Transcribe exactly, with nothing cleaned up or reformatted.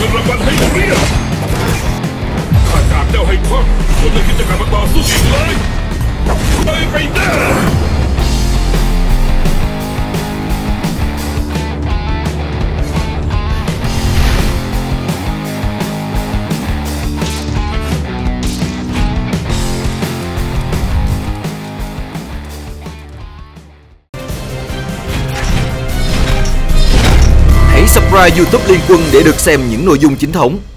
เงินรางวัลให้เรียบข้าจะเจ้าให้ควักคนไม่คิดจะกลับมาต่อสู้อีกเลยไม่ไปได้Hãy subscribe YouTube Liên Quân để được xem những nội dung chính thống.